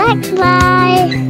Butterfly.